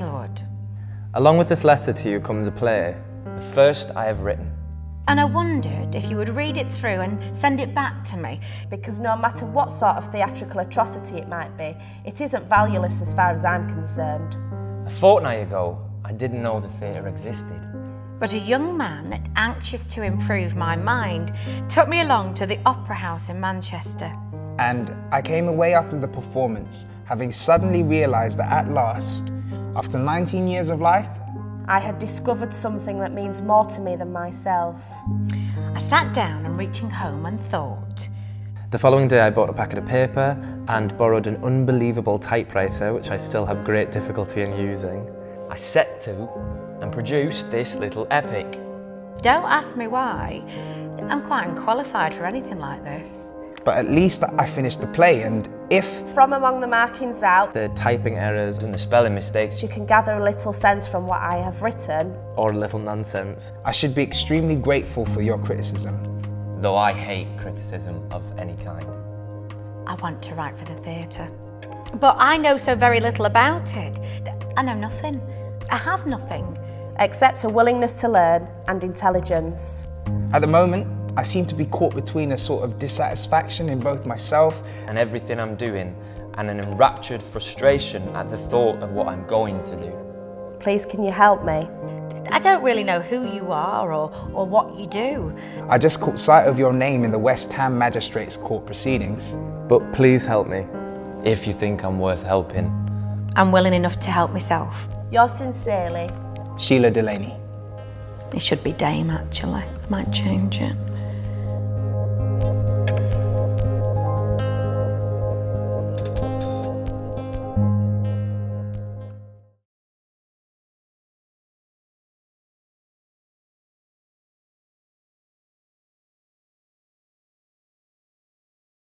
Littlewood. Along with this letter to you comes a play, the first I have written. And I wondered if you would read it through and send it back to me. Because no matter what sort of theatrical atrocity it might be, it isn't valueless as far as I'm concerned. A fortnight ago, I didn't know the theatre existed. But a young man, anxious to improve my mind, took me along to the Opera House in Manchester. And I came away after the performance, having suddenly realised that at last, after 19 years of life, I had discovered something that means more to me than myself. I sat down and reaching home and thought. The following day I bought a packet of paper and borrowed an unbelievable typewriter, which I still have great difficulty in using. I set to and produced this little epic. Don't ask me why. I'm quite unqualified for anything like this. But at least I finished the play, and if from among the markings out, the typing errors and the spelling mistakes, you can gather a little sense from what I have written, or a little nonsense. I should be extremely grateful for your criticism, though I hate criticism of any kind. I want to write for the theatre, but I know so very little about it. I know nothing. I have nothing except a willingness to learn and intelligence. At the moment, I seem to be caught between a sort of dissatisfaction in both myself and everything I'm doing, and an enraptured frustration at the thought of what I'm going to do. Please, can you help me? I don't really know who you are or what you do. I just caught sight of your name in the West Ham Magistrates' Court proceedings. But please help me, if you think I'm worth helping. I'm willing enough to help myself. Yours sincerely, Shelagh Delaney. It should be Dame, actually. Might change it.